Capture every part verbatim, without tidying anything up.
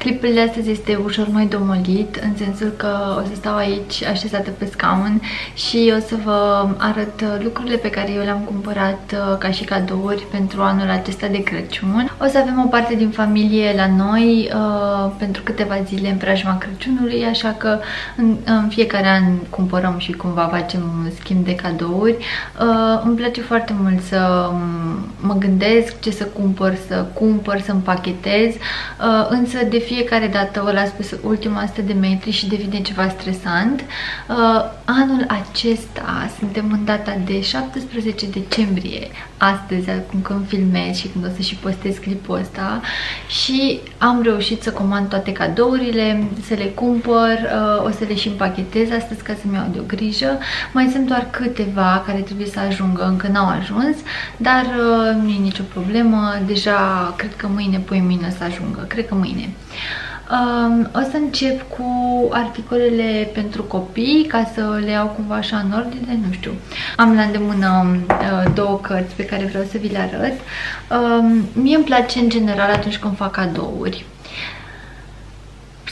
Clipul de astăzi este ușor mai domolit, în sensul că o să stau aici așezată pe scaun și o să vă arăt lucrurile pe care eu le-am cumpărat ca și cadouri pentru anul acesta de Crăciun. O să avem o parte din familie la noi uh, pentru câteva zile în preajma Crăciunului, așa că în, în fiecare an cumpărăm și cumva facem un schimb de cadouri. Uh, îmi place foarte mult să mă gândesc ce să cumpăr, să cumpăr, să împachetez, uh, însă de fiecare dată o las pe ultima sută de metri și devine ceva stresant. Uh, anul acesta suntem în data de șaptesprezece decembrie, astăzi, acum când filmez și când o să și postez clipul ăsta, și am reușit să comand toate cadourile, să le cumpăr, uh, o să le și împachetez astăzi ca să-mi iau de o grijă. Mai sunt doar câteva care trebuie să ajungă, încă n-au ajuns, dar uh, nu e nicio problemă, deja cred că mâine, poimâine o să ajungă, cred că mâine. Um, o să încep cu articolele pentru copii, ca să le iau cumva așa în ordine, nu știu. Am la îndemână uh, două cărți pe care vreau să vi le arăt. Um, mie îmi place în general atunci când fac cadouri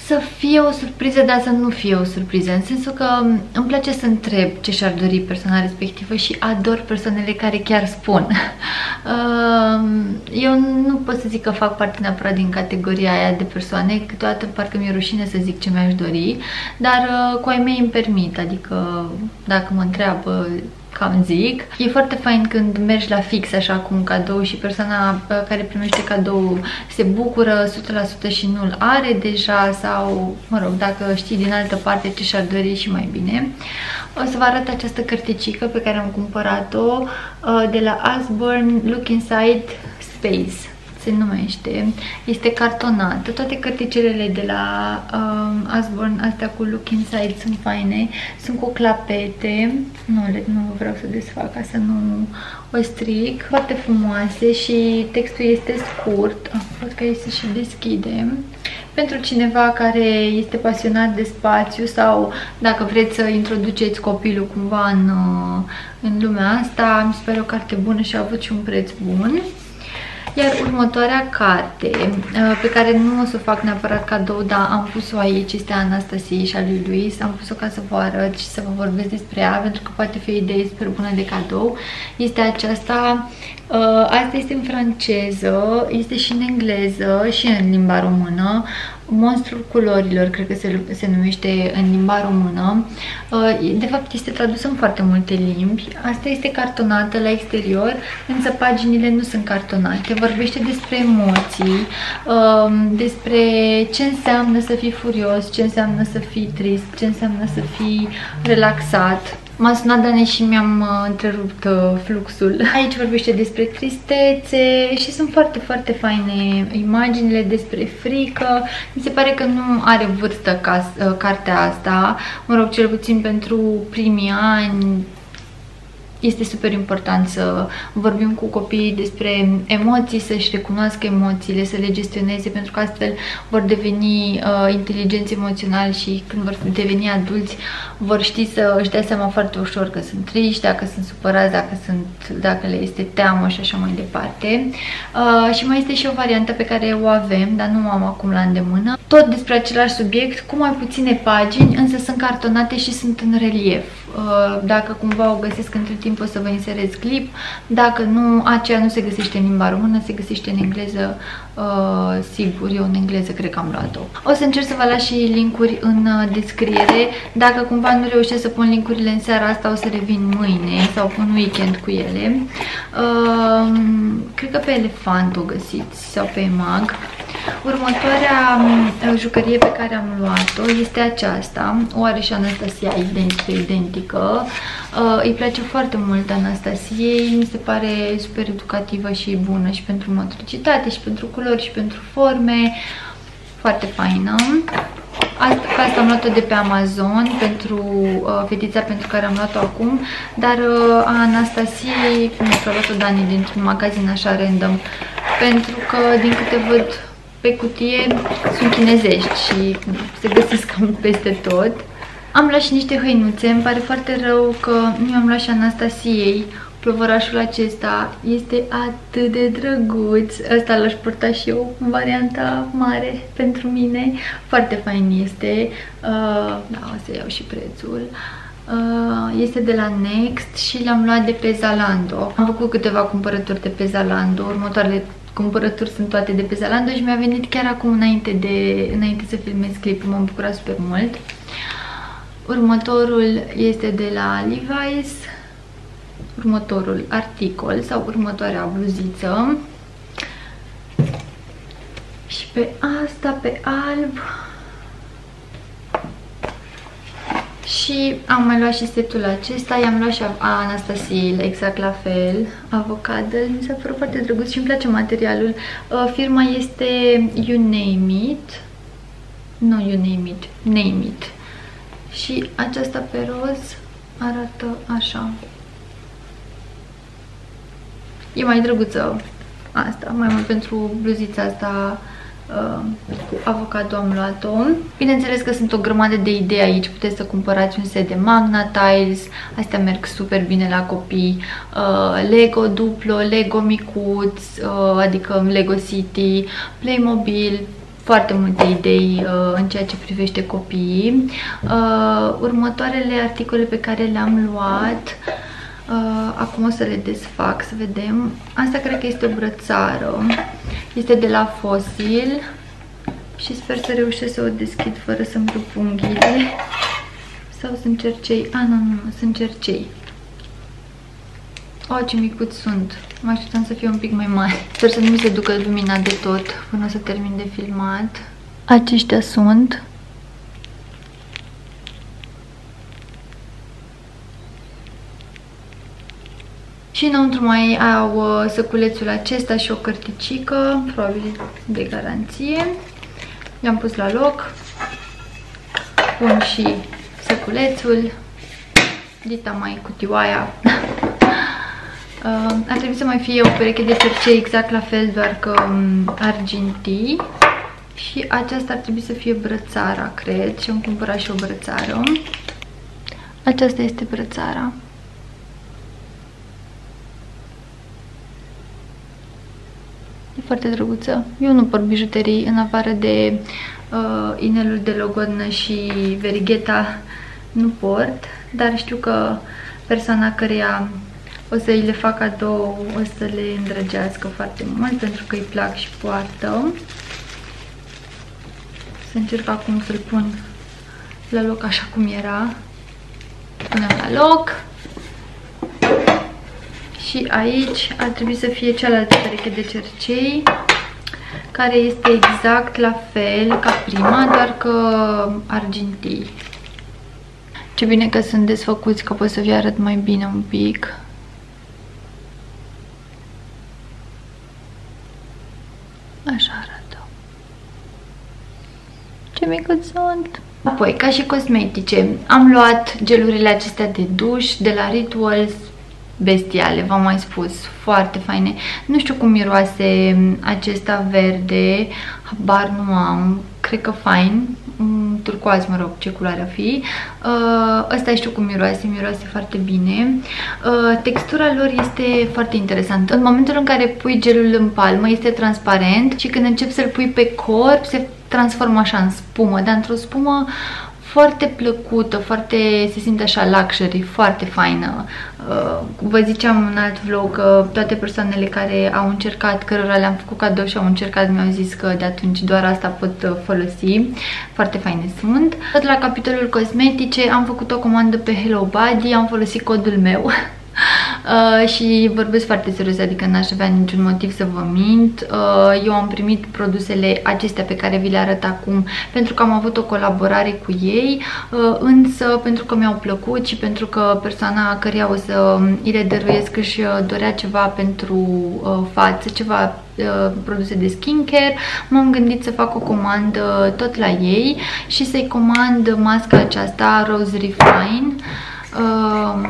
să fie o surpriză, dar să nu fie o surpriză, în sensul că îmi place să întreb ce și-ar dori persoana respectivă și ador persoanele care chiar spun. Eu nu pot să zic că fac parte neapărat din categoria aia de persoane, câteodată parcă mi-e rușine să zic ce mi-aș dori, dar cu ai mei îmi permit, adică dacă mă întreabă, cam zic. E foarte fain când mergi la fix așa cu un cadou și persoana care primește cadou se bucură o sută la sută și nu-l are deja, sau, mă rog, dacă știi din altă parte ce și-ar dori, și mai bine. O să vă arăt această cărticică pe care am cumpărat-o de la Asburn Look Inside Space. Se numește. Este cartonată. Toate cărticele de la um, Asburn, astea cu Look Inside, sunt faine. Sunt cu clapete. Nu, nu vreau să desfac ca să nu o stric. Foarte frumoase și textul este scurt. Ah, văd că este și deschide. Pentru cineva care este pasionat de spațiu sau dacă vreți să introduceți copilul cumva în, în lumea asta, mi se pare o carte bună și a avut și un preț bun. Iar următoarea carte, pe care nu o să o fac neapărat cadou, dar am pus-o aici, este Anastasia și a lui Luis. Am pus-o ca să vă arăt și să vă vorbesc despre ea, pentru că poate fi o idee super bună de cadou. Este aceasta, asta este în franceză, este și în engleză și în limba română. Monstrul culorilor, cred că se, se numește în limba română. De fapt, este tradusă în foarte multe limbi. Asta este cartonată la exterior, însă paginile nu sunt cartonate. Vorbește despre emoții, despre ce înseamnă să fii furios, ce înseamnă să fii trist, ce înseamnă să fii relaxat. M-a sunat Dane și mi-am întrerupt fluxul. Aici vorbește despre tristețe și sunt foarte, foarte faine imaginile, despre frică. Mi se pare că nu are vârstă ca, cartea asta, mă rog, cel puțin pentru primii ani. Este super important să vorbim cu copiii despre emoții, să-și recunoască emoțiile, să le gestioneze, pentru că astfel vor deveni uh, inteligenți emoționali și când vor deveni adulți vor ști să își dea seama foarte ușor că sunt triști, dacă sunt supărați, dacă, sunt, dacă le este teamă și așa mai departe. Uh, și mai este și o variantă pe care o avem, dar nu o am acum la îndemână. Tot despre același subiect, cu mai puține pagini, însă sunt cartonate și sunt în relief. Uh, dacă cumva o găsesc între timp, o să vă inserez clip. Dacă nu, aceea nu se găsește în limba română, se găsește în engleză, uh, sigur, eu în engleză cred că am luat-o. O să încerc să vă las și linkuri în descriere. Dacă cumva nu reușesc să pun linkurile în seara asta, o să revin mâine sau în weekend cu ele. Uh, cred că pe Elefant o găsiți sau pe Mag. Următoarea jucărie pe care am luat-o este aceasta. O are și Anastasia, identică, identică. Uh, îi place foarte mult Anastasiei, mi se pare super educativă și bună și pentru motricitate, și pentru culori, și pentru forme. Foarte faină. Asta, pe asta am luat-o de pe Amazon, pentru uh, fetița pentru care am luat-o acum, dar uh, a Anastasiei mi-a luat-o Dani dintr-un magazin așa random, pentru că, din câte văd pe cutie, sunt chinezești și se găsesc cam peste tot. Am luat și niște hăinuțe, îmi pare foarte rău că nu am luat și Anastasiei plovărașul acesta. Este atât de drăguț. Asta l-aș purta și eu în varianta mare pentru mine. Foarte fain este. Uh, da, o să iau și prețul. Uh, este de la Next și l-am luat de pe Zalando. Am făcut câteva cumpărături de pe Zalando. Următoarele cumpărături sunt toate de pe Zalando și mi-a venit chiar acum înainte, de, înainte să filmez clipul. M-am bucurat super mult. Următorul este de la Levi's. Următorul articol sau următoarea bluziță. Și pe asta, pe alb. Și am mai luat și setul acesta. I-am luat și a Anastasiei, exact la fel. Avocadă, mi s-a părut foarte drăguț și îmi place materialul. Firma este You Name It. Nu You Name It, Name It. Și aceasta pe roz arată așa. E mai drăguță asta, mai mult pentru bluzița asta uh, cu avocado am luat-o. Bineînțeles că sunt o grămadă de idei aici, puteți să cumpărați un set de Magna Tiles, astea merg super bine la copii, uh, Lego duplo, Lego micuț, uh, adică Lego City, Playmobil, foarte multe idei uh, în ceea ce privește copiii. Uh, următoarele articole pe care le-am luat... Uh, acum o să le desfac, să vedem. Asta cred că este o brățară. Este de la Fosil și sper să reușesc să o deschid fără să-mi rup unghiile. Sau sunt cercei? Ah, nu, nu, sunt cercei. Oh, ce micuți sunt. Mă așteptam să fie un pic mai mari. Sper să nu mi se ducă lumina de tot până o să termin de filmat. Aceștia sunt. Și înăuntru mai au săculețul acesta și o cărticică, probabil de garanție. Le-am pus la loc. Pun și săculețul. Dita mai cutioaia. Ar trebui să mai fie o pereche de cercei exact la fel, doar că argintii. Și aceasta ar trebui să fie brățara, cred. Și am cumpărat și o brățară. Aceasta este brățara. E foarte drăguță. Eu nu port bijuterii în afară de uh, inelul de logodnă și verigheta nu port, dar știu că persoana căreia o să îi le fac cadou o să le îndrăgească foarte mult pentru că îi plac și poartă. Să încerc acum să-l pun la loc așa cum era. Punem la loc. Și aici ar trebui să fie cealaltă pereche de cercei, care este exact la fel ca prima, doar că argintii. Ce bine că sunt desfăcuți, că pot să vi arăt mai bine un pic. Așa arată. Ce micuți sunt! Apoi, ca și cosmetice, am luat gelurile acestea de duș de la Rituals. Bestiale, v-am mai spus, foarte faine. Nu știu cum miroase acesta verde, habar nu am, cred că fain, turcoaz, mă rog, ce culoare ar fi. Ăsta știu cum miroase, miroase foarte bine. Textura lor este foarte interesantă. În momentul în care pui gelul în palmă, este transparent și când începi să-l pui pe corp, se transformă așa în spumă, dar într-o spumă foarte plăcută, foarte, se simte așa luxury, foarte faină. Vă ziceam în alt vlog că toate persoanele care au încercat, cărora le-am făcut cadou și au încercat, mi-au zis că de atunci doar asta pot folosi. Foarte faine sunt. Tot la capitolul cosmetice am făcut o comandă pe Hello Body, am folosit codul meu. Uh, și vorbesc foarte serios, adică n-aș avea niciun motiv să vă mint. Uh, eu am primit produsele acestea pe care vi le arăt acum pentru că am avut o colaborare cu ei, uh, însă pentru că mi-au plăcut și pentru că persoana căreia o să îi le dăruiesc își dorea ceva pentru uh, față, ceva uh, produse de skincare, m-am gândit să fac o comandă tot la ei și să-i comand masca aceasta, Rose Refine. Uh,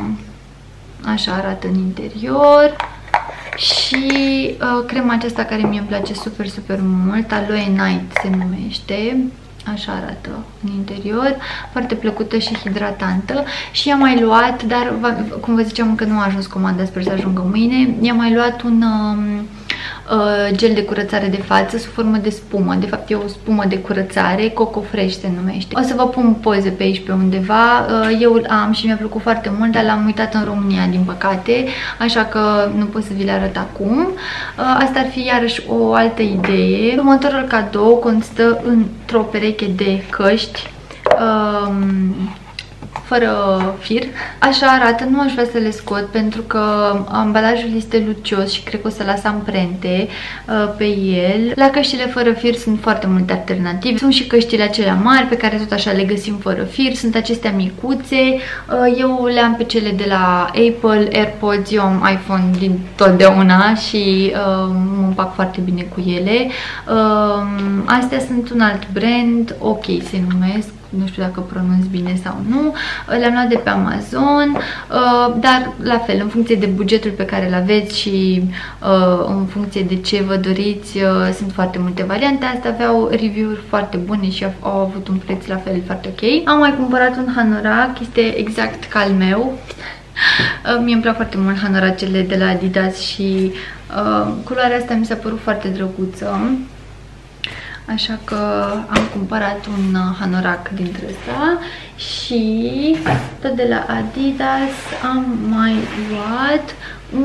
Așa arată în interior. Și uh, crema aceasta care mie îmi place super, super mult, Aloe Night se numește. Așa arată în interior, foarte plăcută și hidratantă. Și i-am mai luat, dar cum vă ziceam că nu a ajuns comanda, sper să ajungă mâine, i-am mai luat un um, uh, gel de curățare de față sub formă de spumă. De fapt e o spumă de curățare, Coco Fresh se numește. O să vă pun poze pe aici pe undeva. Uh, eu îl am și mi-a plăcut foarte mult, dar l-am uitat în România, din păcate, așa că nu pot să vi le arăt acum. Uh, asta ar fi iarăși o altă idee. Următorul cadou constă într-o pereche de căști um, fără fir. Așa arată, nu aș vrea să le scot pentru că ambalajul este lucios și cred că o să las amprente uh, pe el. La căștile fără fir sunt foarte multe alternative. Sunt și căștile acelea mari pe care tot așa le găsim fără fir, sunt acestea micuțe. Uh, eu le am pe cele de la Apple, AirPods, eu am iPhone din totdeauna și uh, mă împac foarte bine cu ele. Uh, astea sunt un alt brand, Ok se numesc. Nu știu dacă pronunț bine sau nu. Le-am luat de pe Amazon, dar la fel, în funcție de bugetul pe care îl aveți și în funcție de ce vă doriți, sunt foarte multe variante. Astea aveau review-uri foarte bune și au avut un preț la fel foarte ok. Am mai cumpărat un hanorac, este exact ca al meu. Mie îmi plac foarte mult hanoracele de la Adidas și culoarea asta mi s-a părut foarte drăguță. Așa că am cumpărat un hanorac dintre ăsta și tot de la Adidas am mai luat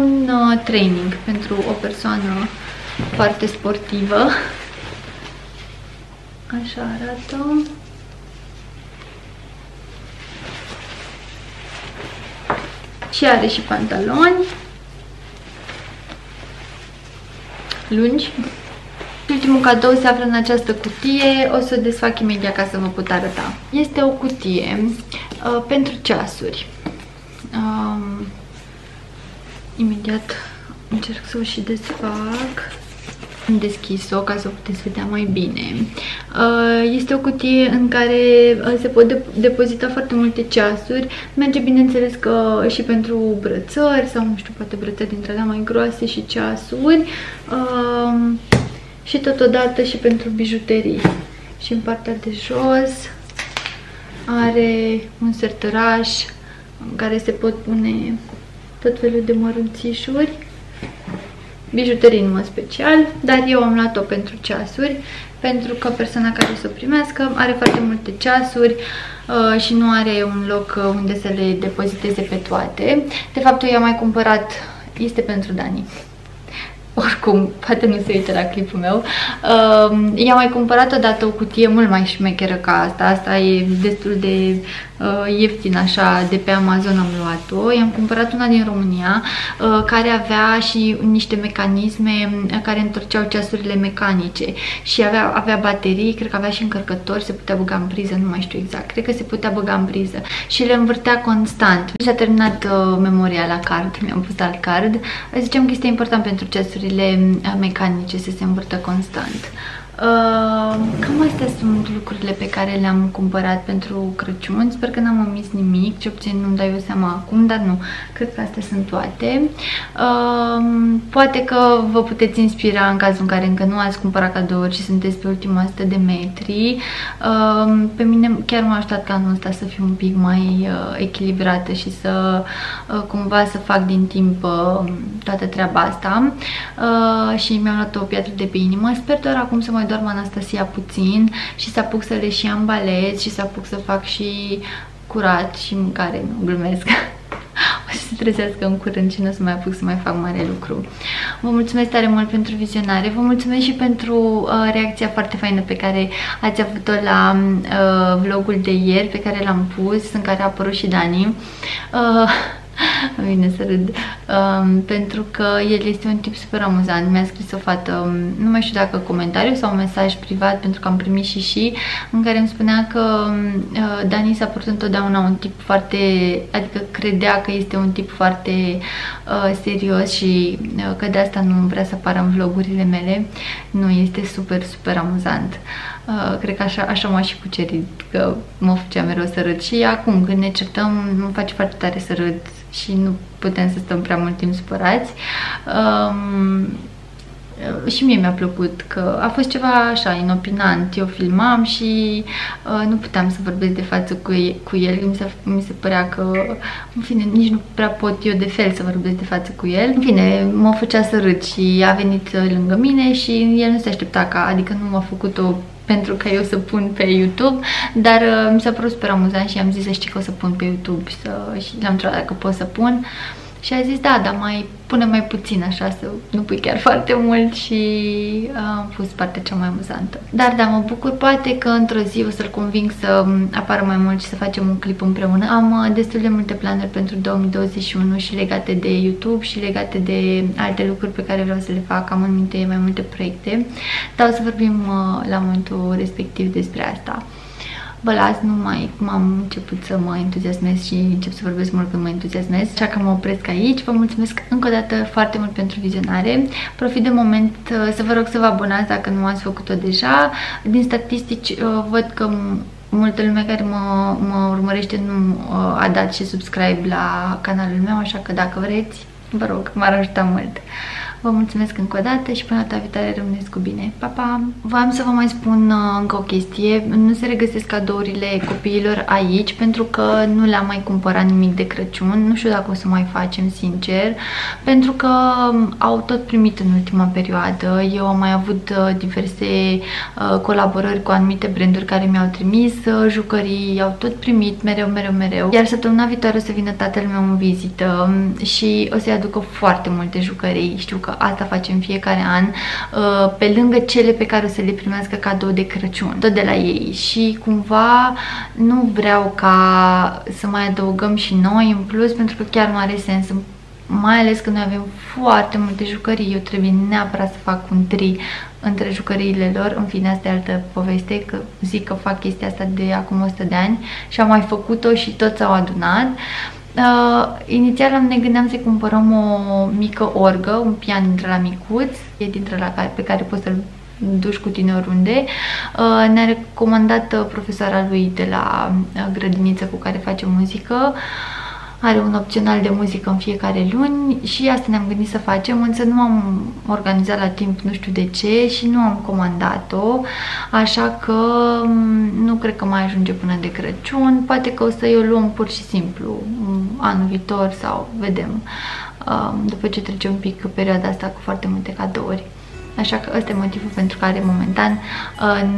un training pentru o persoană foarte sportivă. Așa arată. Și are și pantaloni lungi. Ultimul cadou se află în această cutie, o să o desfac imediat ca să vă pot arăta. Este o cutie uh, pentru ceasuri. Um, imediat încerc să o și desfac. Am deschis-o ca să o puteți vedea mai bine. Este o cutie în care se pot depozita foarte multe ceasuri. Merge bineînțeles că și pentru brățări sau nu știu, poate brățări dintre alea mai groase și ceasuri. Um, Și totodată și pentru bijuterii. Și în partea de jos are un sertăraș în care se pot pune tot felul de mărunțișuri. Bijuterii în mod special, dar eu am luat-o pentru ceasuri, pentru că persoana care o să o primească are foarte multe ceasuri uh, și nu are un loc unde să le depoziteze pe toate. De fapt, eu i-am mai cumpărat, este pentru Dani. Oricum, poate nu se uită la clipul meu. Uh, I-am mai cumpărat odată o cutie mult mai șmecheră ca asta. Asta e destul de uh, ieftin așa, de pe Amazon am luat-o. I-am cumpărat una din România uh, care avea și niște mecanisme care întorceau ceasurile mecanice și avea, avea baterii, cred că avea și încărcători, se putea băga în priză, nu mai știu exact. Cred că se putea băga în priză și le învârtea constant. S-a terminat uh, memoria la card, mi-am pus alt card. Ziceam că este important pentru ceasuri mecanice să se învârtă constant. Uh, cam astea sunt lucrurile pe care le-am cumpărat pentru Crăciun. Sper că n-am omis nimic, ce puțin nu-mi dau eu seama acum, dar nu, cred că astea sunt toate. Uh, poate că vă puteți inspira în cazul în care încă nu ați cumpărat cadouri și sunteți pe ultima sută de metri. Uh, pe mine chiar m-a ajutat ca anul ăsta să fiu un pic mai uh, echilibrată și să uh, cumva să fac din timp uh, toată treaba asta. Uh, și mi-am luat o piatră de pe inimă. Sper doar acum să mă doar Anastasia puțin și să apuc să le și ambalez și să apuc să fac și curat și mâncare, nu glumesc. O să se trezească în curând și nu o să mai apuc să mai fac mare lucru. Vă mulțumesc tare mult pentru vizionare, vă mulțumesc și pentru uh, reacția foarte faină pe care ați avut-o la uh, vlogul de ieri pe care l-am pus, în care a apărut și Dani. Uh, Bine să râd, um, pentru că el este un tip super amuzant. Mi-a scris o fată, nu mai știu dacă comentariu sau un mesaj privat, pentru că am primit și și, în care îmi spunea că uh, Dani s-a părut întotdeauna un tip foarte, adică credea că este un tip foarte uh, serios și uh, că de asta nu vrea să apară în vlogurile mele. Nu, este super, super amuzant. Uh, cred că așa, așa m-a și cucerit, că mă făcea mereu să râd și acum când ne certăm mă face foarte tare să râd și nu putem să stăm prea mult timp supărați. Um, și mie mi-a plăcut, că a fost ceva așa, inopinant. Eu filmam și uh, nu puteam să vorbesc de față cu, cu el. Mi se, mi se părea că, în fine, nici nu prea pot eu de fel să vorbesc de față cu el. În fine, mă făcea să râd și a venit lângă mine și el nu se aștepta ca, adică nu m-a făcut-o pentru că eu să pun pe YouTube, dar uh, mi s-a părut super amuzant și am zis să știi că o să pun pe YouTube și, și l-am întrebat dacă pot să pun. Și a zis, da, dar mai pune mai puțin, așa, să nu pui chiar foarte mult, și am pus partea cea mai amuzantă. Dar da, mă bucur, poate că într-o zi o să-l conving să apară mai mult și să facem un clip împreună. Am destul de multe planuri pentru două mii douăzeci și unu și legate de YouTube și legate de alte lucruri pe care vreau să le fac. Am în minte mai multe proiecte, dar o să vorbim la momentul respectiv despre asta. Vă las numai cum am început să mă entuziasmez și încep să vorbesc mult când mă entuziasmez, așa că mă opresc aici. Vă mulțumesc încă o dată foarte mult pentru vizionare. Profit de moment să vă rog să vă abonați dacă nu ați făcut-o deja. Din statistici văd că multă lume care mă, mă urmărește nu a dat și subscribe la canalul meu, așa că dacă vreți, vă rog, m-ar ajuta mult. Vă mulțumesc încă o dată și până data viitoare rămâneți cu bine. Pa, pa! Voiam să vă mai spun uh, încă o chestie. Nu se regăsesc cadourile copiilor aici pentru că nu le-am mai cumpărat nimic de Crăciun. Nu știu dacă o să mai facem, sincer, pentru că au tot primit în ultima perioadă. Eu am mai avut uh, diverse uh, colaborări cu anumite branduri care mi-au trimis uh, jucării, au tot primit mereu, mereu, mereu. Iar săptămâna viitoare o să vină tatăl meu în vizită și o să-i aducă foarte multe jucării. Știu că asta facem fiecare an, pe lângă cele pe care o să le primească cadou de Crăciun, tot de la ei, și cumva nu vreau ca să mai adăugăm și noi în plus, pentru că chiar nu are sens, mai ales că noi avem foarte multe jucării. Eu trebuie neapărat să fac un tri între jucăriile lor. În fine, asta e altă poveste, că zic că fac chestia asta de acum o sută de ani și am mai făcut-o și toți s-au adunat. Uh, inițial ne gândeam să cumpărăm o mică orgă, un pian dintre la micuț, e dintre la care, pe care poți să-l duci cu tine oriunde. Uh, ne-a recomandat profesoara lui de la grădiniță cu care face muzică. Are un opțional de muzică în fiecare luni și asta ne-am gândit să facem, însă nu am organizat la timp, nu știu de ce, și nu am comandat-o, așa că nu cred că mai ajunge până de Crăciun. Poate că o să-i o luăm pur și simplu anul viitor sau vedem, după ce trece un pic perioada asta cu foarte multe cadouri. Așa că ăsta e motivul pentru care momentan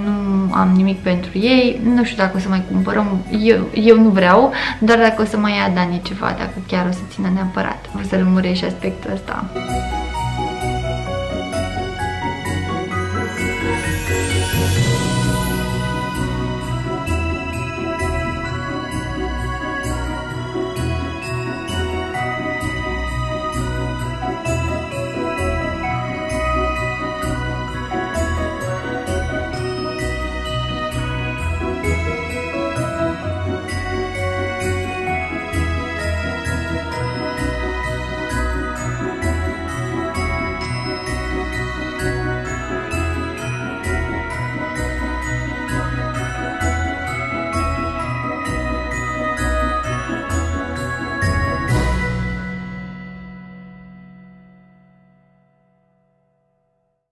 nu am nimic pentru ei. Nu știu dacă o să mai cumpărăm, eu, eu nu vreau, doar dacă o să mai ia Dani ceva, dacă chiar o să țină neapărat. O să lămurești aspectul ăsta.